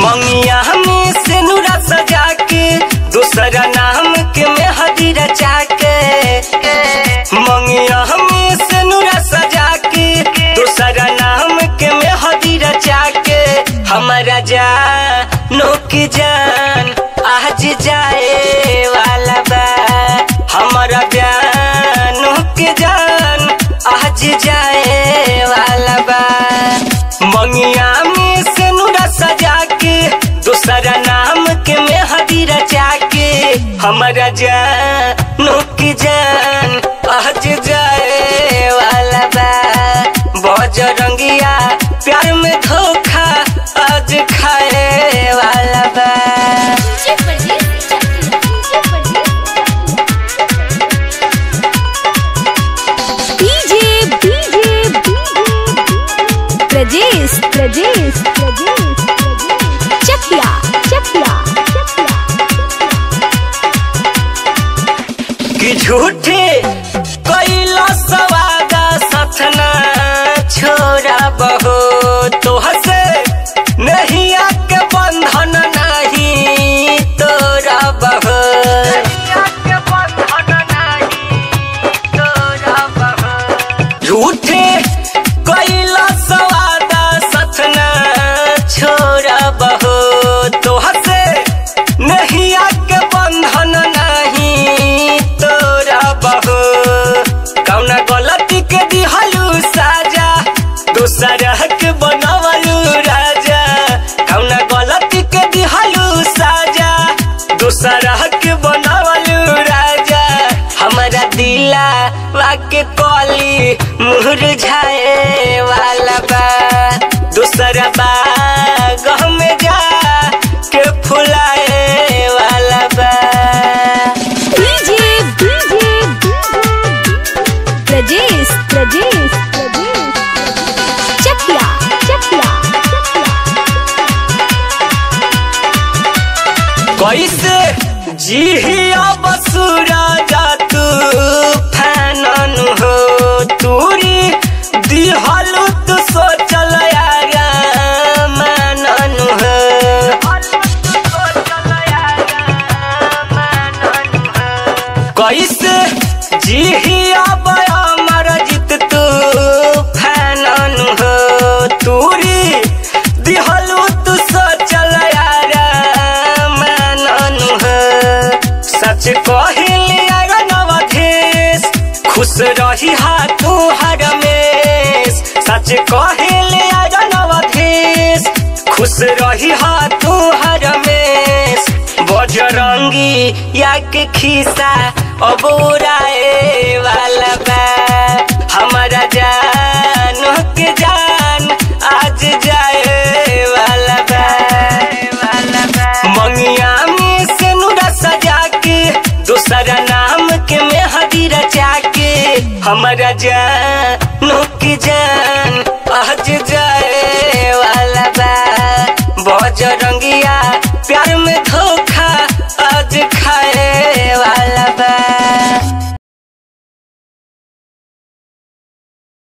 मंगिया में सिनुरा सजा के दूसरा नाम के में हदी रचा के मंगिया में सिनुरा सजा के दूसरा नाम के में हदी रचा के हमारा जानो की जान आज जाए वाला बा हमारा जानो की जान आज जाए वाला बा मंगिया में सिनुरा सजा दूसरा नाम के में हदी रचा के हमारा जानो की जान आज जाए वाला बा बजरंगिया प्यार में धोखा आज खाए वाला बा प्रजेश प्रजेश प्रजेश कि झूठे कैला सवादा सतना छोरा बहो तो हसे नहीं आके बंधन नहीं तोरा बहो झूठे कैला सवादा सतना छोरा बहो तो हसे नहीं आके बंधन नहीं तोरा बहो कौना गलती के दिहलू साजा दूसरा के बनावलू राजा कौना गलती के दिहलू साजा दूसरा के बनावलू राजा हमारा दिला वाके कौली मुरझाए वाला बा दूसरा बाग में जा के फुलाए वाला बा प्रजेश प्रजेश चकिया चकिया कैसे जिया बसुरा जा तू फैनन हो तूरी दिहलू तू सोचल आगा मानन हो कैसे जिया बया मरजित तू फैनन हो तूरी दिहलू तू सोचल यारा मानन हो सच कहिली आगा नवधेश खुश रही हा तू हर मेस सच कहिली आगा नवधेश खुश रही हा तू हर मेस बजरंगी या के खिसा अबोराए वाला बा हमारा जानो के जान आज जाए वाला बा मंगिया में सिनुरा सजा के दूसरा नाम के में हदी रचा के हमारा जान